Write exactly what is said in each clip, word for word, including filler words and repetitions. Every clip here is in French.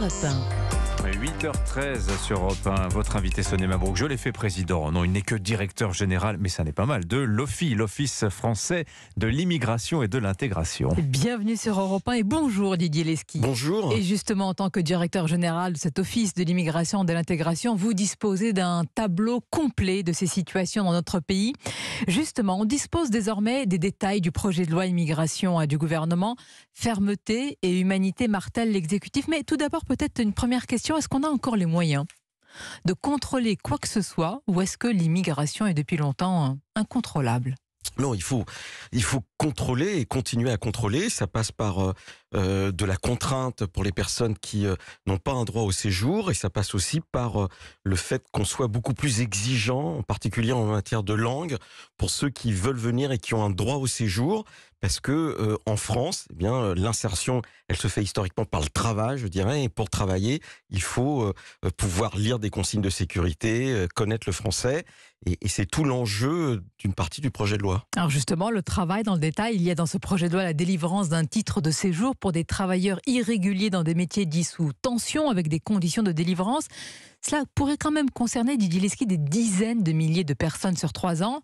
Europe un. huit heures treize sur Europe un, votre invité Sonia Mabrouk, je l'ai fait président, non il n'est que directeur général, mais ça n'est pas mal, de l'O F I, l'Office français de l'immigration et de l'intégration. Bienvenue sur Europe un et bonjour Didier Leschi. Bonjour. Et justement en tant que directeur général de cet Office de l'immigration et de l'intégration, vous disposez d'un tableau complet de ces situations dans notre pays. Justement, on dispose désormais des détails du projet de loi immigration du gouvernement, fermeté et humanité martèle l'exécutif. Mais tout d'abord peut-être une première question. Est-ce qu'on a encore les moyens de contrôler quoi que ce soit ou est-ce que l'immigration est depuis longtemps incontrôlable ? Non, il faut, il faut contrôler et continuer à contrôler. Ça passe par euh, de la contrainte pour les personnes qui euh, n'ont pas un droit au séjour et ça passe aussi par euh, le fait qu'on soit beaucoup plus exigeant, en particulier en matière de langue, pour ceux qui veulent venir et qui ont un droit au séjour. Parce que euh, en France, eh bien euh, l'insertion, elle se fait historiquement par le travail, je dirais. Et pour travailler, il faut euh, pouvoir lire des consignes de sécurité, euh, connaître le français. Et, et c'est tout l'enjeu d'une partie du projet de loi. Alors justement, le travail dans le détail, il y a dans ce projet de loi la délivrance d'un titre de séjour pour des travailleurs irréguliers dans des métiers dits sous tension, avec des conditions de délivrance. Cela pourrait quand même concerner, Didier Leschi, des dizaines de milliers de personnes sur trois ans.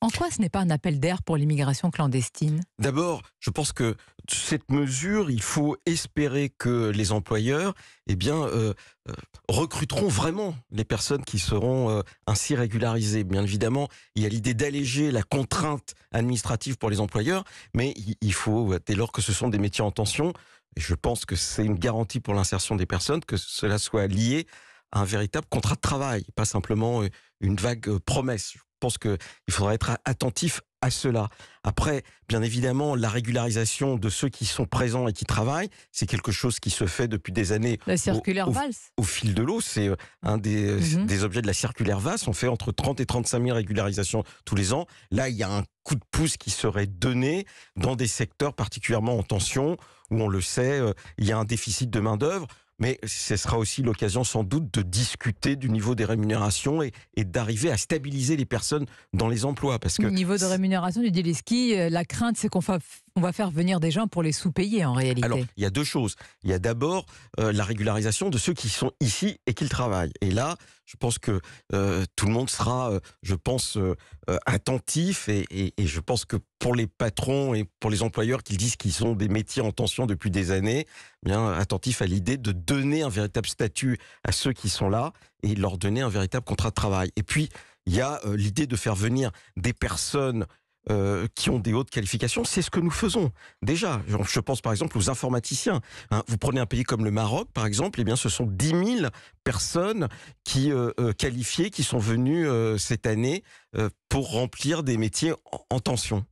En quoi ce n'est pas un appel d'air pour l'immigration clandestine ? D'abord, je pense que cette mesure, il faut espérer que les employeurs eh bien, euh, euh, recruteront vraiment les personnes qui seront euh, ainsi régularisées. Bien évidemment, il y a l'idée d'alléger la contrainte administrative pour les employeurs, mais il faut, dès lors que ce sont des métiers en tension, et je pense que c'est une garantie pour l'insertion des personnes, que cela soit lié à un véritable contrat de travail, pas simplement une vague promesse. Je pense qu'il faudra être attentif à cela. Après, bien évidemment, la régularisation de ceux qui sont présents et qui travaillent, c'est quelque chose qui se fait depuis des années. La circulaire Valls. Au, au, au fil de l'eau, c'est un des, mm-hmm. des objets de la circulaire Valls. On fait entre trente et trente-cinq mille régularisations tous les ans. Là, il y a un coup de pouce qui serait donné dans des secteurs particulièrement en tension, où on le sait, il y a un déficit de main-d'œuvre. Mais ce sera aussi l'occasion sans doute de discuter du niveau des rémunérations et, et d'arriver à stabiliser les personnes dans les emplois. Parce que au niveau de rémunération du Leschi, la crainte c'est qu'on fa... on va faire venir des gens pour les sous-payer en réalité. Alors, il y a deux choses. Il y a d'abord euh, la régularisation de ceux qui sont ici et qui travaillent. Et là, je pense que euh, tout le monde sera, euh, je pense, euh, euh, attentif et, et, et je pense que pour les patrons et pour les employeurs qui disent qu'ils sont des métiers en tension depuis des années, eh bien attentifs à l'idée de donner un véritable statut à ceux qui sont là et leur donner un véritable contrat de travail. Et puis, il y a euh, l'idée de faire venir des personnes Euh, qui ont des hautes qualifications, c'est ce que nous faisons. Déjà, je pense par exemple aux informaticiens. Hein, vous prenez un pays comme le Maroc, par exemple, eh bien, ce sont dix mille personnes qui, euh, qualifiées qui sont venues euh, cette année euh, pour remplir des métiers en, en tension.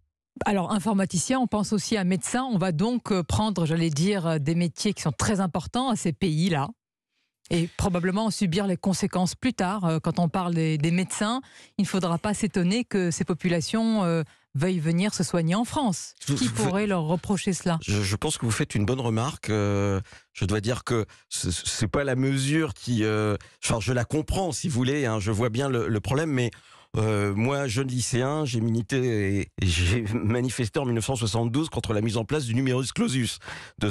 Alors, informaticien, on pense aussi à médecin. On va donc prendre, j'allais dire, des métiers qui sont très importants à ces pays-là. Et probablement subir les conséquences plus tard. Quand on parle des, des médecins, il ne faudra pas s'étonner que ces populations euh, veuillent venir se soigner en France. Qui pourrait leur reprocher cela ? je, je pense que vous faites une bonne remarque. Euh, je dois dire que ce n'est pas la mesure qui... Euh, enfin, je la comprends, si vous voulez. Hein, je vois bien le, le problème, mais... Euh, moi, jeune lycéen, j'ai milité et j'ai manifesté en mille neuf cent soixante-douze contre la mise en place du numerus clausus. De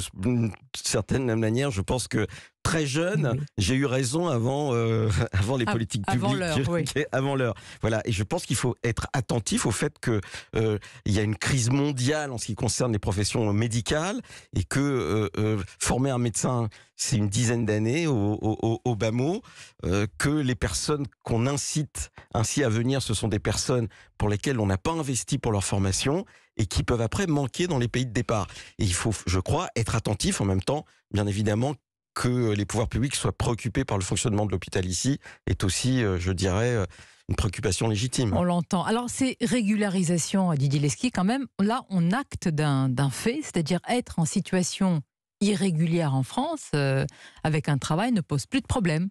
certaine manière, je pense que très jeune, oui. j'ai eu raison avant, euh, avant les à, politiques avant publiques, oui. avant l'heure. Voilà. Et je pense qu'il faut être attentif au fait qu'il euh, y a une crise mondiale en ce qui concerne les professions médicales et que euh, euh, former un médecin, c'est une dizaine d'années au, au, au bas mot, euh, que les personnes qu'on incite ainsi à venir, ce sont des personnes pour lesquelles on n'a pas investi pour leur formation et qui peuvent après manquer dans les pays de départ. Et il faut, je crois, être attentif en même temps, bien évidemment, que les pouvoirs publics soient préoccupés par le fonctionnement de l'hôpital ici est aussi, je dirais, une préoccupation légitime. On l'entend. Alors, ces régularisations, Didier Leschi, quand même, là, on acte d'un d'un fait, c'est-à-dire être en situation irrégulière en France, euh, avec un travail, ne pose plus de problème.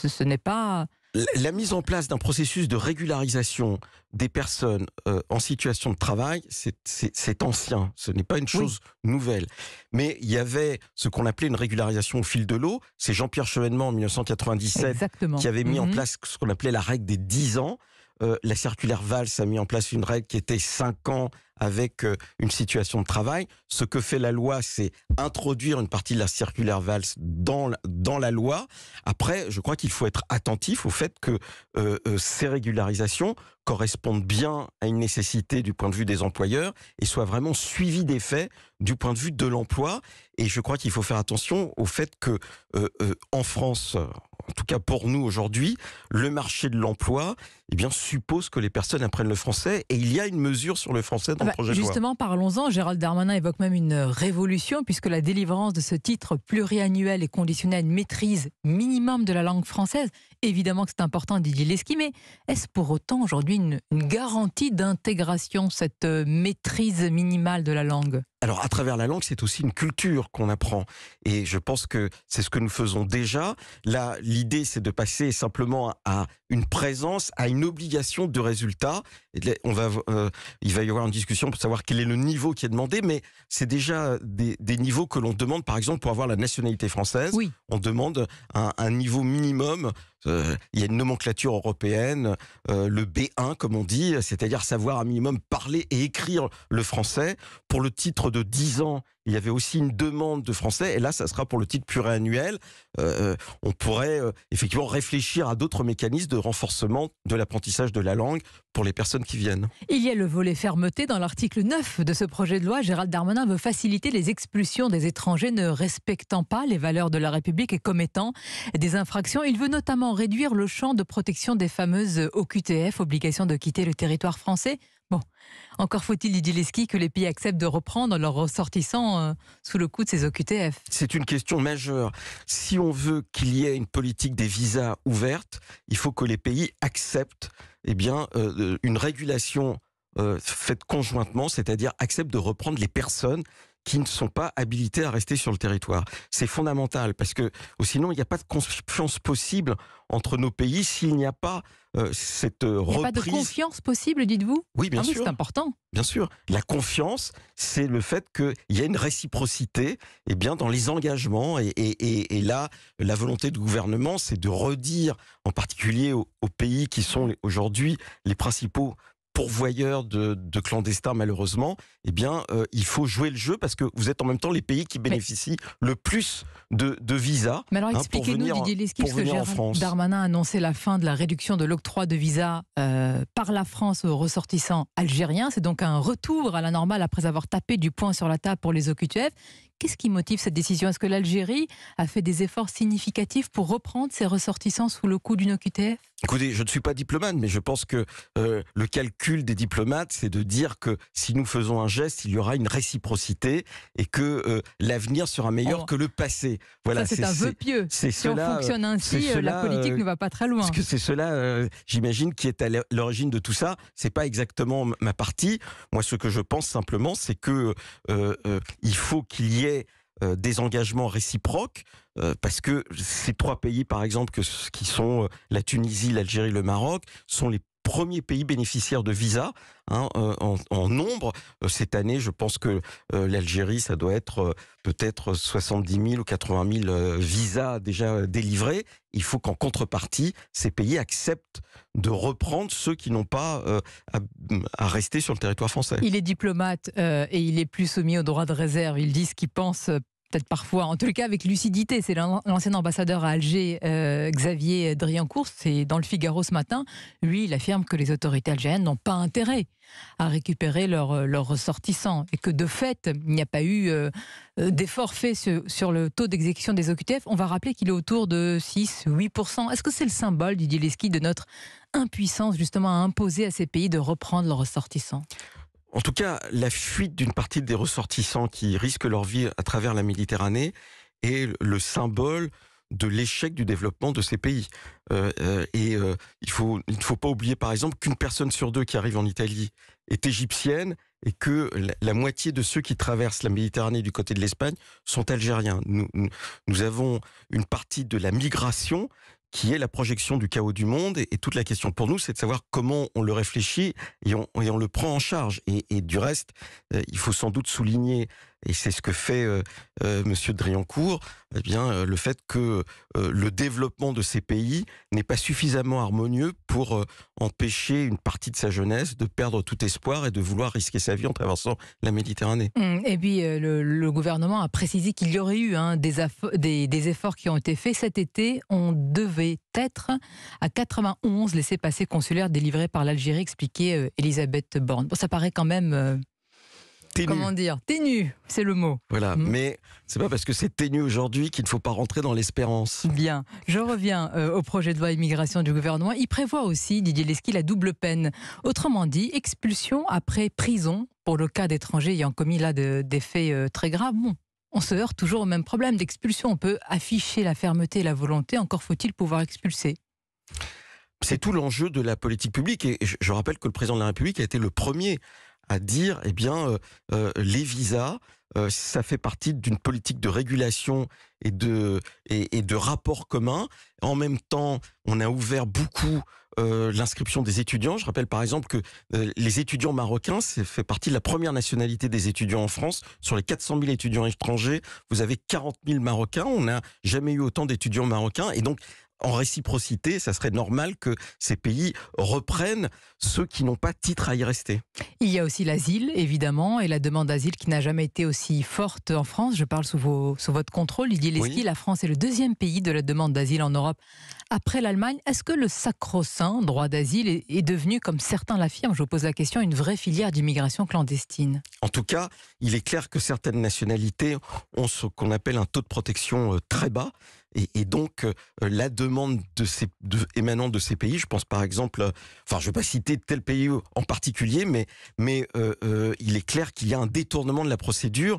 Ce, ce n'est pas... La, la mise en place d'un processus de régularisation des personnes euh, en situation de travail, c'est, c'est, c'est ancien. Ce n'est pas une chose oui. nouvelle. Mais il y avait ce qu'on appelait une régularisation au fil de l'eau. C'est Jean-Pierre Chevènement, en mille neuf cent quatre-vingt-dix-sept, Exactement. qui avait mis mmh. en place ce qu'on appelait la règle des dix ans. Euh, la circulaire Valls a mis en place une règle qui était cinq ans avec une situation de travail. Ce que fait la loi, c'est introduire une partie de la circulaire Valls dans, dans la loi. Après, je crois qu'il faut être attentif au fait que euh, ces régularisations correspondent bien à une nécessité du point de vue des employeurs et soient vraiment suivies des faits du point de vue de l'emploi. Et je crois qu'il faut faire attention au fait que, euh, euh, en France, en tout cas pour nous aujourd'hui, le marché de l'emploi, eh bien, suppose que les personnes apprennent le français, et il y a une mesure sur le français dans bah, le projet de loi. Justement, parlons-en. Gérald Darmanin évoque même une révolution, puisque la délivrance de ce titre pluriannuel est conditionnée à une maîtrise minimum de la langue française. Évidemment que c'est important, Didier Leschi, mais est-ce pour autant aujourd'hui une, une garantie d'intégration, cette maîtrise minimale de la langue ? Alors, à travers la langue, c'est aussi une culture qu'on apprend. Et je pense que c'est ce que nous faisons déjà. Là, l'idée, c'est de passer simplement à une présence, à une obligation de résultat. On va, euh, il va y avoir une discussion pour savoir quel est le niveau qui est demandé, mais c'est déjà des, des niveaux que l'on demande, par exemple, pour avoir la nationalité française. Oui. On demande un, un niveau minimum. Euh, il y a une nomenclature européenne, euh, le B un comme on dit, c'est-à-dire savoir un minimum parler et écrire le français. Pour le titre de dix ans, il y avait aussi une demande de français, et là ça sera pour le titre pluriannuel. Euh, on pourrait euh, effectivement réfléchir à d'autres mécanismes de renforcement de l'apprentissage de la langue pour les personnes qui viennent. Il y a le volet fermeté dans l'article neuf de ce projet de loi. Gérald Darmanin veut faciliter les expulsions des étrangers ne respectant pas les valeurs de la République et commettant des infractions. Il veut notamment réduire le champ de protection des fameuses O Q T F, obligation de quitter le territoire français. Bon, encore faut-il, Didier Leschi, que les pays acceptent de reprendre leurs ressortissants euh, sous le coup de ces O Q T F. C'est une question majeure. Si on veut qu'il y ait une politique des visas ouverte, il faut que les pays acceptent eh bien, euh, une régulation euh, faite conjointement, c'est-à-dire acceptent de reprendre les personnes qui ne sont pas habilités à rester sur le territoire. C'est fondamental, parce que sinon, il n'y a pas de confiance possible entre nos pays s'il n'y a pas euh, cette euh, reprise. Il n'y a pas de confiance possible, dites-vous ? Oui, bien ah, sûr. C'est important. Bien sûr. La confiance, c'est le fait qu'il y a une réciprocité eh bien, dans les engagements. Et, et, et, et là, la volonté du gouvernement, c'est de redire, en particulier aux, aux pays qui sont aujourd'hui les principaux pourvoyeurs de, de clandestins, malheureusement, eh bien, euh, il faut jouer le jeu, parce que vous êtes en même temps les pays qui bénéficient mais... le plus de, de visas. Mais alors, hein, expliquez-nous, Didier Leschi, parce que Gérald Darmanin a annoncé la fin de la réduction de l'octroi de visas euh, par la France aux ressortissants algériens. C'est donc un retour à la normale après avoir tapé du poing sur la table pour les O Q T F. Qu'est-ce qui motive cette décision ? Est-ce que l'Algérie a fait des efforts significatifs pour reprendre ses ressortissants sous le coup d'une O Q T F ? Écoutez, je ne suis pas diplomate, mais je pense que euh, le calcul des diplomates, c'est de dire que si nous faisons un geste, il y aura une réciprocité et que euh, l'avenir sera meilleur oh. que le passé. Voilà, ça, c'est un vœu pieux. Si cela, on fonctionne ainsi, cela, la politique euh, ne va pas très loin. Parce que c'est cela, euh, j'imagine, qui est à l'origine de tout ça. Ce n'est pas exactement ma partie. Moi, ce que je pense simplement, c'est qu'il euh, euh, faut qu'il y ait Euh, des engagements réciproques, euh, parce que ces trois pays, par exemple, que, qui sont euh, la Tunisie, l'Algérie, le Maroc, sont les premiers pays bénéficiaires de visas hein, euh, en, en nombre. Cette année, je pense que euh, l'Algérie, ça doit être euh, peut-être soixante-dix mille ou quatre-vingt mille euh, visas déjà délivrés. Il faut qu'en contrepartie, ces pays acceptent de reprendre ceux qui n'ont pas euh, à, à rester sur le territoire français. Il est diplomate euh, et il est plus soumis au droit de réserve. Il dit ce qu'il pense euh, peut-être parfois, en tout cas avec lucidité. C'est l'ancien ambassadeur à Alger, euh, Xavier Driencourt, c'est dans le Figaro ce matin. Lui, il affirme que les autorités algériennes n'ont pas intérêt à récupérer leurs leur ressortissants et que de fait, il n'y a pas eu euh, d'effort fait sur, sur le taux d'exécution des O Q T F. On va rappeler qu'il est autour de six à huit pour cent. Est-ce que c'est le symbole, Didier Leschi, de notre impuissance justement à imposer à ces pays de reprendre leurs ressortissants ? En tout cas, la fuite d'une partie des ressortissants qui risquent leur vie à travers la Méditerranée est le symbole de l'échec du développement de ces pays. Euh, euh, et euh, il faut, il ne faut pas oublier, par exemple, qu'une personne sur deux qui arrive en Italie est égyptienne et que la, la moitié de ceux qui traversent la Méditerranée du côté de l'Espagne sont algériens. Nous, nous avons une partie de la migration qui est la projection du chaos du monde. Et, et toute la question pour nous, c'est de savoir comment on le réfléchit et on, et on le prend en charge. Et, et du reste, euh, il faut sans doute souligner et c'est ce que fait euh, euh, monsieur Driencourt, eh bien, euh, le fait que euh, le développement de ces pays n'est pas suffisamment harmonieux pour euh, empêcher une partie de sa jeunesse de perdre tout espoir et de vouloir risquer sa vie en traversant la Méditerranée. Mmh, et puis euh, le, le gouvernement a précisé qu'il y aurait eu hein, des, des, des efforts qui ont été faits. Cet été, on devait être à quatre-vingt-onze laissez-passer consulaires délivrés par l'Algérie, expliquait euh, Elisabeth Borne. Bon, ça paraît quand même... Euh... Ténu. Comment dire? Ténu, c'est le mot. Voilà, mmh. mais c'est pas parce que c'est ténu aujourd'hui qu'il ne faut pas rentrer dans l'espérance. Bien, je reviens euh, au projet de loi immigration du gouvernement. Il prévoit aussi, Didier Leschi, la double peine. Autrement dit, expulsion après prison, pour le cas d'étrangers ayant commis là de, des faits euh, très graves. Bon, on se heurte toujours au même problème d'expulsion. On peut afficher la fermeté et la volonté, encore faut-il pouvoir expulser. C'est tout l'enjeu de la politique publique. Et je, je rappelle que le président de la République a été le premier à dire, eh bien, euh, euh, les visas, euh, ça fait partie d'une politique de régulation et de, et, et de rapport commun. En même temps, on a ouvert beaucoup euh, l'inscription des étudiants. Je rappelle par exemple que euh, les étudiants marocains, ça fait partie de la première nationalité des étudiants en France. Sur les quatre cent mille étudiants étrangers, vous avez quarante mille Marocains. On n'a jamais eu autant d'étudiants marocains. Et donc, en réciprocité, ça serait normal que ces pays reprennent ceux qui n'ont pas titre à y rester. Il y a aussi l'asile, évidemment, et la demande d'asile qui n'a jamais été aussi forte en France. Je parle sous, vos, sous votre contrôle, Didier Leschi. Oui. La France est le deuxième pays de la demande d'asile en Europe après l'Allemagne. Est-ce que le sacro-saint droit d'asile est, est devenu, comme certains l'affirment, je vous pose la question, une vraie filière d'immigration clandestine? En tout cas, il est clair que certaines nationalités ont ce qu'on appelle un taux de protection très bas. Et, et donc, euh, la demande de ces, de, émanant de ces pays, je pense par exemple, euh, enfin je ne vais pas citer tel pays en particulier, mais, mais euh, euh, il est clair qu'il y a un détournement de la procédure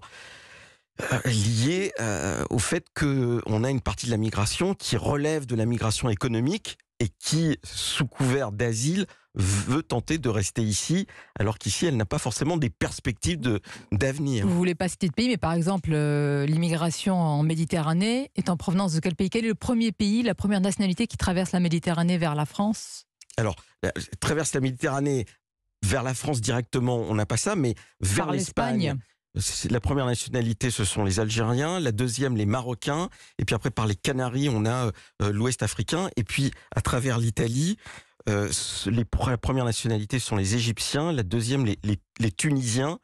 euh, lié euh, au fait qu'on a une partie de la migration qui relève de la migration économique et qui, sous couvert d'asile, veut tenter de rester ici, alors qu'ici, elle n'a pas forcément des perspectives de, d'avenir. Vous ne voulez pas citer de pays, mais par exemple, euh, l'immigration en Méditerranée est en provenance de quel pays? Quel est le premier pays, la première nationalité qui traverse la Méditerranée vers la France? Alors, la, traverse la Méditerranée vers la France directement, on n'a pas ça, mais vers, vers l'Espagne. La première nationalité, ce sont les Algériens, la deuxième, les Marocains, et puis après, par les Canaries, on a euh, l'Ouest africain, et puis à travers l'Italie, Euh, les, la première nationalité sont les Égyptiens, la deuxième les, les, les Tunisiens,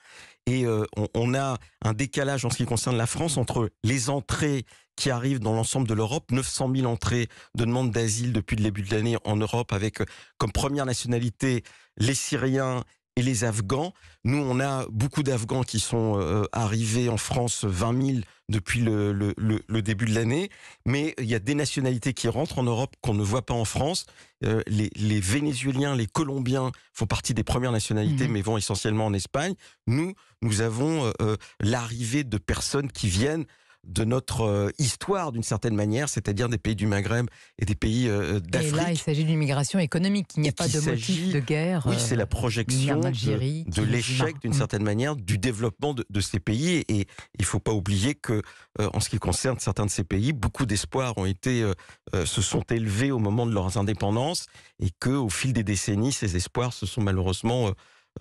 et euh, on, on a un décalage en ce qui concerne la France entre les entrées qui arrivent dans l'ensemble de l'Europe, neuf cent mille entrées de demandes d'asile depuis le début de l'année en Europe, avec comme première nationalité les Syriens et les Afghans. Nous, on a beaucoup d'Afghans qui sont euh, arrivés en France, vingt mille depuis le, le, le, le début de l'année. Mais il y a des nationalités qui rentrent en Europe qu'on ne voit pas en France. Euh, les, les Vénézuéliens, les Colombiens font partie des premières nationalités, mmh. mais vont essentiellement en Espagne. Nous, nous avons euh, l'arrivée de personnes qui viennent de notre histoire, d'une certaine manière, c'est-à-dire des pays du Maghreb et des pays euh, d'Afrique. Et là, il s'agit d'une migration économique, il n'y a pas de motif de guerre. Oui, c'est la projection de, de l'échec, d'une certaine manière, du développement de, de ces pays. Et, et il ne faut pas oublier que, euh, en ce qui concerne certains de ces pays, beaucoup d'espoirs ont été, euh, euh, se sont élevés au moment de leur indépendance et qu'au fil des décennies, ces espoirs se sont malheureusement... Euh,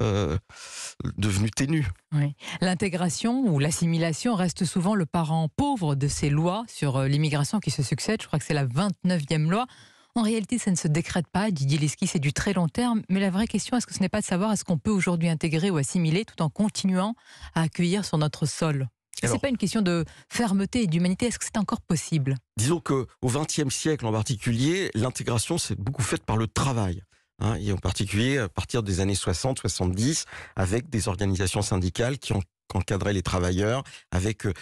Euh, devenu ténu. Oui. L'intégration ou l'assimilation reste souvent le parent pauvre de ces lois sur l'immigration qui se succèdent. Je crois que c'est la vingt-neuvième loi. En réalité, ça ne se décrète pas. Didier Leschi, c'est du très long terme. Mais la vraie question, est-ce que ce n'est pas de savoir est-ce qu'on peut aujourd'hui intégrer ou assimiler tout en continuant à accueillir sur notre sol? Ce n'est pas une question de fermeté et d'humanité. Est-ce que c'est encore possible? Disons qu'au vingtième siècle en particulier, l'intégration s'est beaucoup faite par le travail. Hein, et en particulier à partir des années soixante soixante-dix, avec des organisations syndicales qui ont encadraient les travailleurs, avec euh,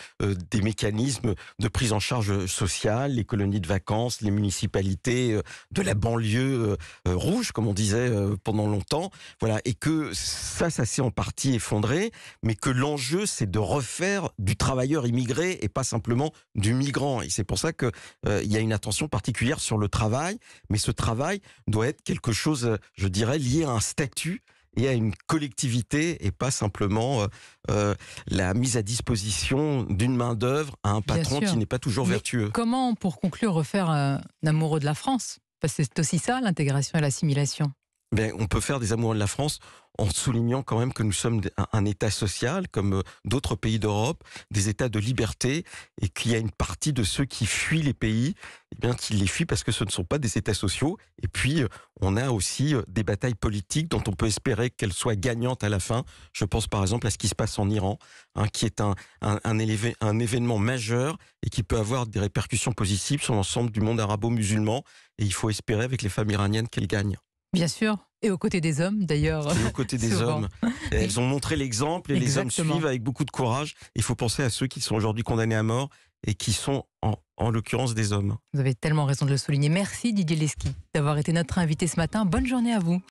des mécanismes de prise en charge sociale, les colonies de vacances, les municipalités euh, de la banlieue euh, rouge, comme on disait euh, pendant longtemps. Voilà, et que ça, ça s'est en partie effondré, mais que l'enjeu, c'est de refaire du travailleur immigré et pas simplement du migrant. Et c'est pour ça qu'il euh, y a une attention particulière sur le travail, mais ce travail doit être quelque chose, je dirais, lié à un statut et à une collectivité, et pas simplement euh, euh, la mise à disposition d'une main-d'œuvre à un patron qui n'est pas toujours mais vertueux. Comment, pour conclure, refaire euh, un amoureux de la France? Parce que c'est aussi ça, l'intégration et l'assimilation. ben, on peut faire des amoureux de la France en soulignant quand même que nous sommes un, un État social, comme d'autres pays d'Europe, des États de liberté, et qu'il y a une partie de ceux qui fuient les pays, eh bien, qui les fuient parce que ce ne sont pas des États sociaux. Et puis, on a aussi des batailles politiques dont on peut espérer qu'elles soient gagnantes à la fin. Je pense par exemple à ce qui se passe en Iran, hein, qui est un, un, un, élevé, un événement majeur et qui peut avoir des répercussions positives sur l'ensemble du monde arabo-musulman. Et il faut espérer avec les femmes iraniennes qu'elles gagnent. Bien sûr, et aux côtés des hommes d'ailleurs. Et aux côtés des hommes. Elles ont montré l'exemple et Exactement. Les hommes suivent avec beaucoup de courage. Il faut penser à ceux qui sont aujourd'hui condamnés à mort et qui sont en, en l'occurrence des hommes. Vous avez tellement raison de le souligner. Merci Didier Leschi d'avoir été notre invité ce matin. Bonne journée à vous.